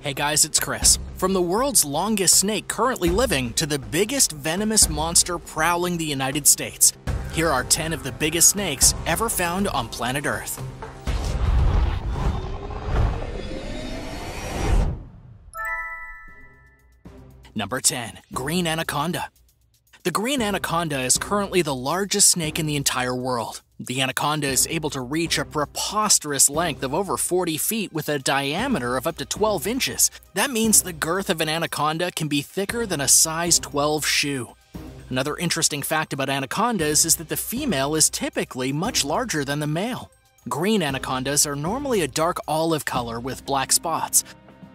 Hey guys, it's Chris. From the world's longest snake currently living to the biggest venomous monster prowling the United States, here are 10 of the biggest snakes ever found on planet Earth. Number 10. Green Anaconda. The green anaconda is currently the largest snake in the entire world. The anaconda is able to reach a preposterous length of over 40 feet with a diameter of up to 12 inches. That means the girth of an anaconda can be thicker than a size 12 shoe. Another interesting fact about anacondas is that the female is typically much larger than the male. Green anacondas are normally a dark olive color with black spots.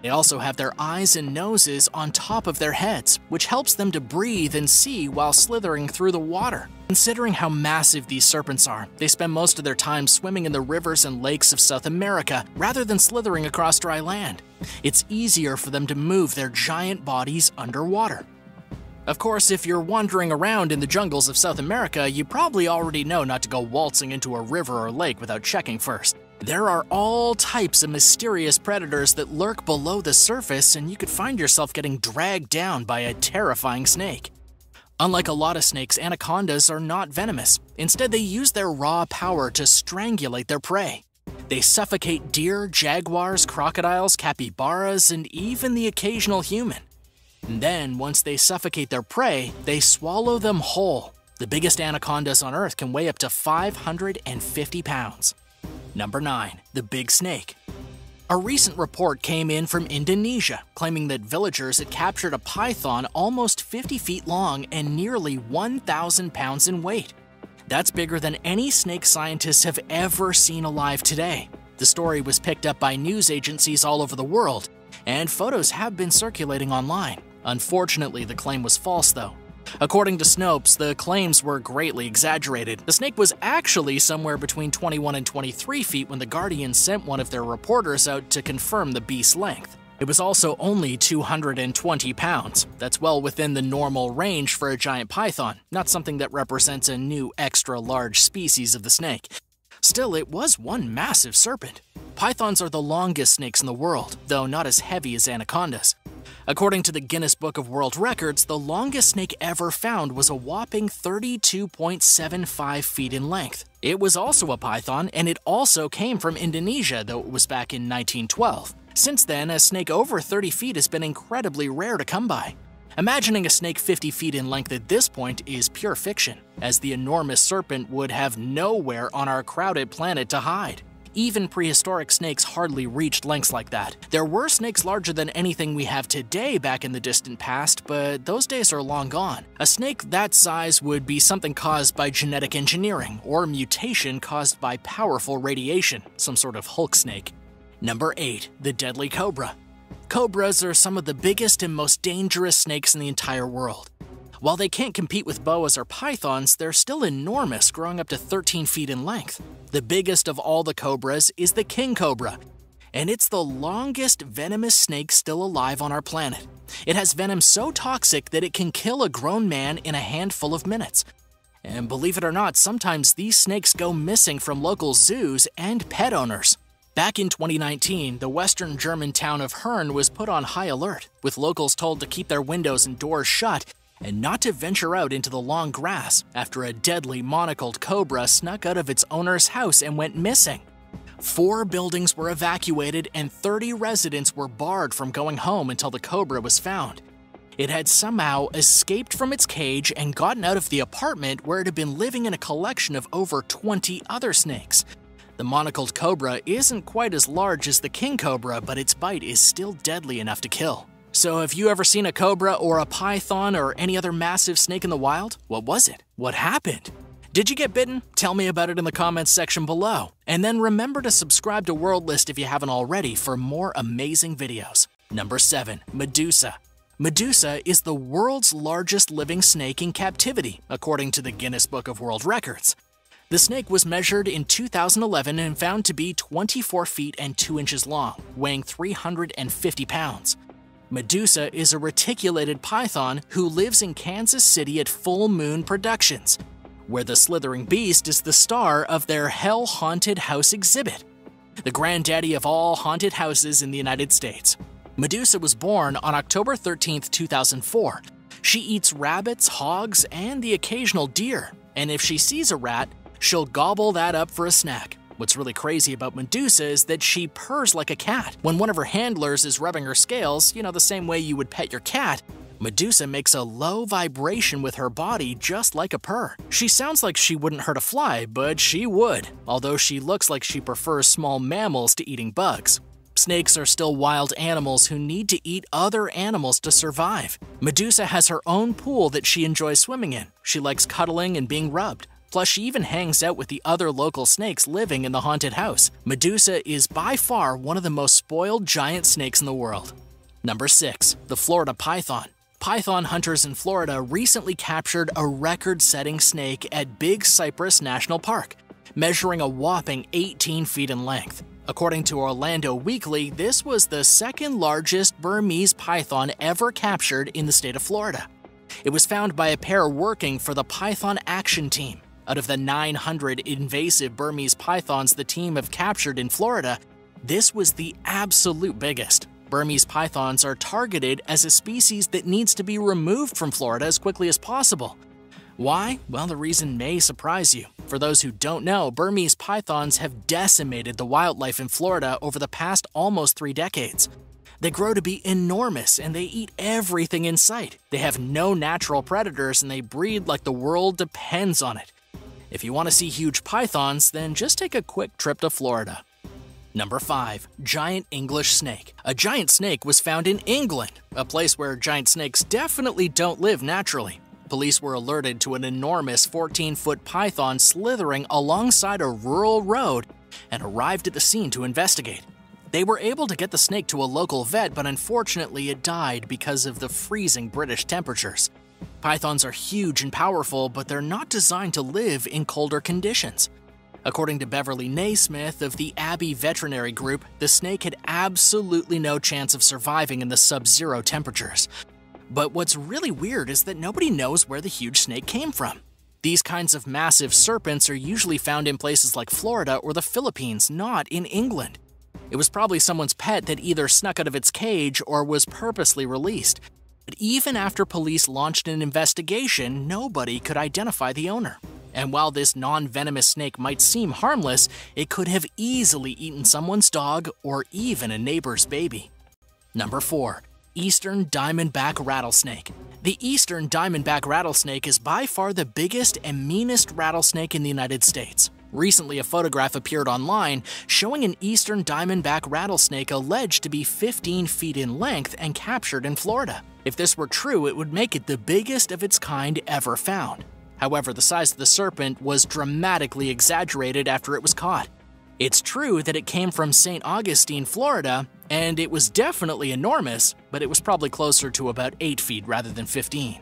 They also have their eyes and noses on top of their heads, which helps them to breathe and see while slithering through the water. Considering how massive these serpents are, they spend most of their time swimming in the rivers and lakes of South America rather than slithering across dry land. It's easier for them to move their giant bodies underwater. Of course, if you're wandering around in the jungles of South America, you probably already know not to go waltzing into a river or lake without checking first. There are all types of mysterious predators that lurk below the surface, and you could find yourself getting dragged down by a terrifying snake. Unlike a lot of snakes, anacondas are not venomous. Instead, they use their raw power to strangulate their prey. They suffocate deer, jaguars, crocodiles, capybaras, and even the occasional human. And then, once they suffocate their prey, they swallow them whole. The biggest anacondas on Earth can weigh up to 550 pounds. Number 9. The Big Snake. A recent report came in from Indonesia claiming that villagers had captured a python almost 50 feet long and nearly 1,000 pounds in weight. That's bigger than any snake scientists have ever seen alive today. The story was picked up by news agencies all over the world, and photos have been circulating online. Unfortunately, the claim was false, though. According to Snopes, the claims were greatly exaggerated. The snake was actually somewhere between 21 and 23 feet when The Guardian sent one of their reporters out to confirm the beast's length. It was also only 220 pounds. That's well within the normal range for a giant python, not something that represents a new extra-large species of the snake. Still, it was one massive serpent. Pythons are the longest snakes in the world, though not as heavy as anacondas. According to the Guinness Book of World Records, the longest snake ever found was a whopping 32.75 feet in length. It was also a python, and it also came from Indonesia, though it was back in 1912. Since then, a snake over 30 feet has been incredibly rare to come by. Imagining a snake 50 feet in length at this point is pure fiction, as the enormous serpent would have nowhere on our crowded planet to hide. Even prehistoric snakes hardly reached lengths like that. There were snakes larger than anything we have today back in the distant past, but those days are long gone. A snake that size would be something caused by genetic engineering or mutation caused by powerful radiation, some sort of Hulk snake. Number 8. The Deadly Cobra. Cobras are some of the biggest and most dangerous snakes in the entire world. While they can't compete with boas or pythons, they're still enormous, growing up to 13 feet in length. The biggest of all the cobras is the king cobra, and it's the longest venomous snake still alive on our planet. It has venom so toxic that it can kill a grown man in a handful of minutes. And believe it or not, sometimes these snakes go missing from local zoos and pet owners. Back in 2019, the western German town of Herne was put on high alert, with locals told to keep their windows and doors shut and not to venture out into the long grass after a deadly monocled cobra snuck out of its owner's house and went missing. 4 buildings were evacuated and 30 residents were barred from going home until the cobra was found. It had somehow escaped from its cage and gotten out of the apartment where it had been living in a collection of over 20 other snakes. The monocled cobra isn't quite as large as the king cobra, but its bite is still deadly enough to kill. So have you ever seen a cobra or a python or any other massive snake in the wild? What was it? What happened? Did you get bitten? Tell me about it in the comments section below. And then remember to subscribe to World List if you haven't already for more amazing videos. Number 7. Medusa. Medusa is the world's largest living snake in captivity, according to the Guinness Book of World Records. The snake was measured in 2011 and found to be 24 feet and 2 inches long, weighing 350 pounds. Medusa is a reticulated python who lives in Kansas City at Full Moon Productions, where the slithering beast is the star of their Hell Haunted House exhibit, the granddaddy of all haunted houses in the United States. Medusa was born on October 13, 2004. She eats rabbits, hogs, and the occasional deer, and if she sees a rat, she'll gobble that up for a snack. What's really crazy about Medusa is that she purrs like a cat. When one of her handlers is rubbing her scales, the same way you would pet your cat, Medusa makes a low vibration with her body just like a purr. She sounds like she wouldn't hurt a fly, but she would, although she looks like she prefers small mammals to eating bugs. Snakes are still wild animals who need to eat other animals to survive. Medusa has her own pool that she enjoys swimming in. She likes cuddling and being rubbed. Plus, she even hangs out with the other local snakes living in the haunted house. Medusa is by far one of the most spoiled giant snakes in the world. Number 6. The Florida Python. Python hunters in Florida recently captured a record-setting snake at Big Cypress National Park, measuring a whopping 18 feet in length. According to Orlando Weekly, this was the second largest Burmese python ever captured in the state of Florida. It was found by a pair working for the Python Action Team. Out of the 900 invasive Burmese pythons the team have captured in Florida, this was the absolute biggest. Burmese pythons are targeted as a species that needs to be removed from Florida as quickly as possible. Why? Well, the reason may surprise you. For those who don't know, Burmese pythons have decimated the wildlife in Florida over the past almost 3 decades. They grow to be enormous and they eat everything in sight. They have no natural predators and they breed like the world depends on it. If you want to see huge pythons, then just take a quick trip to Florida. Number 5. Giant English Snake. A giant snake was found in England, a place where giant snakes definitely don't live naturally. Police were alerted to an enormous 14-foot python slithering alongside a rural road and arrived at the scene to investigate. They were able to get the snake to a local vet, but unfortunately it died because of the freezing British temperatures. Pythons are huge and powerful, but they're not designed to live in colder conditions. According to Beverly Naismith of the Abbey Veterinary Group, the snake had absolutely no chance of surviving in the sub-zero temperatures. But what's really weird is that nobody knows where the huge snake came from. These kinds of massive serpents are usually found in places like Florida or the Philippines, not in England. It was probably someone's pet that either snuck out of its cage or was purposely released. But even after police launched an investigation, nobody could identify the owner. And while this non-venomous snake might seem harmless, it could have easily eaten someone's dog or even a neighbor's baby. Number 4. Eastern Diamondback Rattlesnake. The Eastern Diamondback Rattlesnake is by far the biggest and meanest rattlesnake in the United States. Recently, a photograph appeared online showing an Eastern Diamondback rattlesnake alleged to be 15 feet in length and captured in Florida. If this were true, it would make it the biggest of its kind ever found. However, the size of the serpent was dramatically exaggerated after it was caught. It's true that it came from St. Augustine, Florida, and it was definitely enormous, but it was probably closer to about 8 feet rather than 15.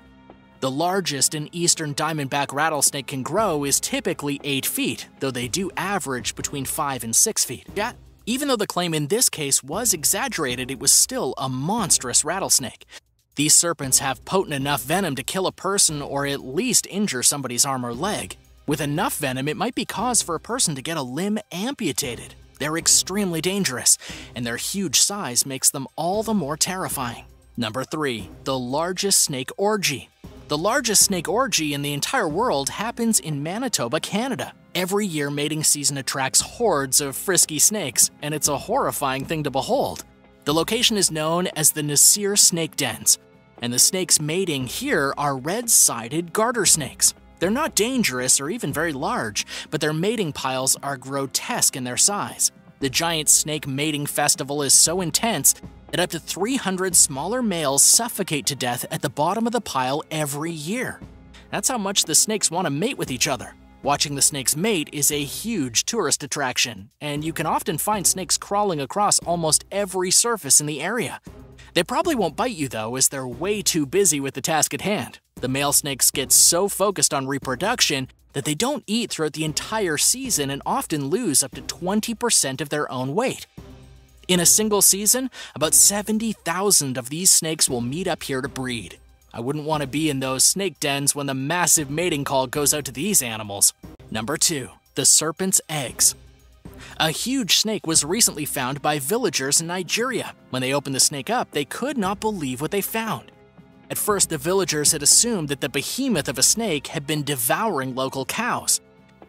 The largest an Eastern Diamondback rattlesnake can grow is typically 8 feet, though they do average between 5 and 6 feet. Yeah, even though the claim in this case was exaggerated, it was still a monstrous rattlesnake. These serpents have potent enough venom to kill a person or at least injure somebody's arm or leg. With enough venom, it might be cause for a person to get a limb amputated. They're extremely dangerous, and their huge size makes them all the more terrifying. Number 3. The Largest Snake Orgy. The largest snake orgy in the entire world happens in Manitoba, Canada. Every year, mating season attracts hordes of frisky snakes, and it's a horrifying thing to behold. The location is known as the Nasir Snake Dens, and the snakes mating here are red-sided garter snakes. They're not dangerous or even very large, but their mating piles are grotesque in their size. The giant snake mating festival is so intense that up to 300 smaller males suffocate to death at the bottom of the pile every year. That's how much the snakes want to mate with each other. Watching the snakes mate is a huge tourist attraction, and you can often find snakes crawling across almost every surface in the area. They probably won't bite you though, as they're way too busy with the task at hand. The male snakes get so focused on reproduction that they don't eat throughout the entire season and often lose up to 20% of their own weight. In a single season, about 70,000 of these snakes will meet up here to breed. I wouldn't want to be in those snake dens when the massive mating call goes out to these animals. Number 2. The Serpent's Eggs. A huge snake was recently found by villagers in Nigeria. When they opened the snake up, they could not believe what they found. At first, the villagers had assumed that the behemoth of a snake had been devouring local cows.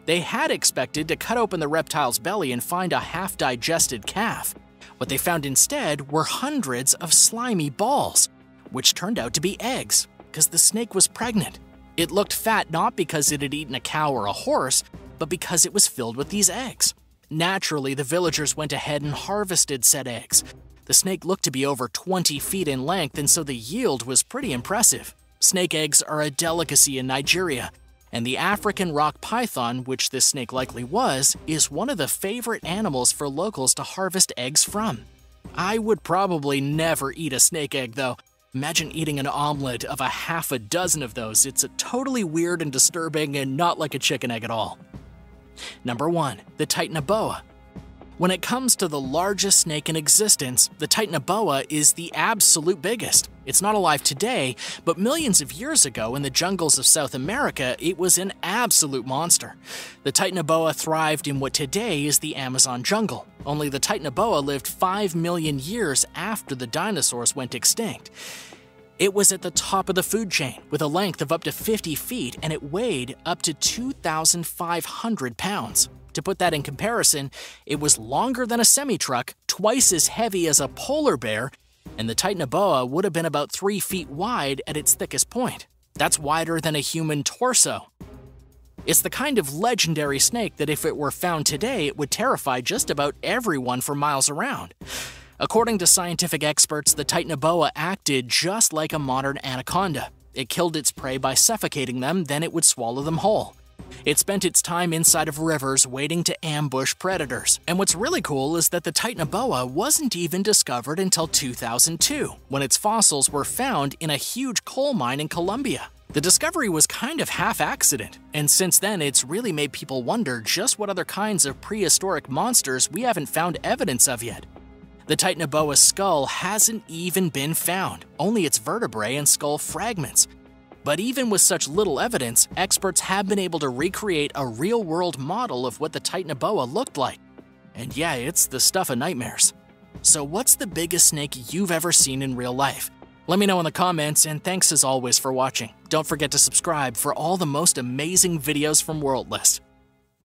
They had expected to cut open the reptile's belly and find a half-digested calf. What they found instead were hundreds of slimy balls, which turned out to be eggs, because the snake was pregnant. It looked fat not because it had eaten a cow or a horse, but because it was filled with these eggs. Naturally, the villagers went ahead and harvested said eggs. The snake looked to be over 20 feet in length, and so the yield was pretty impressive. Snake eggs are a delicacy in Nigeria, and the African rock python, which this snake likely was, is one of the favorite animals for locals to harvest eggs from. I would probably never eat a snake egg, though. Imagine eating an omelet of a half a dozen of those. It's totally weird and disturbing and not like a chicken egg at all. Number 1. The Titanoboa. When it comes to the largest snake in existence, the Titanoboa is the absolute biggest. It's not alive today, but millions of years ago in the jungles of South America, it was an absolute monster. The Titanoboa thrived in what today is the Amazon jungle. Only the Titanoboa lived 5 million years after the dinosaurs went extinct. It was at the top of the food chain, with a length of up to 50 feet, and it weighed up to 2,500 pounds. To put that in comparison, it was longer than a semi-truck, twice as heavy as a polar bear, and the Titanoboa would have been about 3 feet wide at its thickest point. That's wider than a human torso. It's the kind of legendary snake that if it were found today, it would terrify just about everyone for miles around. According to scientific experts, the Titanoboa acted just like a modern anaconda. It killed its prey by suffocating them, then it would swallow them whole. It spent its time inside of rivers waiting to ambush predators. And what's really cool is that the Titanoboa wasn't even discovered until 2002, when its fossils were found in a huge coal mine in Colombia. The discovery was kind of half-accident, and since then it's really made people wonder just what other kinds of prehistoric monsters we haven't found evidence of yet. The Titanoboa's skull hasn't even been found, only its vertebrae and skull fragments. But even with such little evidence, experts have been able to recreate a real-world model of what the Titanoboa looked like. And yeah, it's the stuff of nightmares. So what's the biggest snake you've ever seen in real life? Let me know in the comments, and thanks as always for watching. Don't forget to subscribe for all the most amazing videos from World List.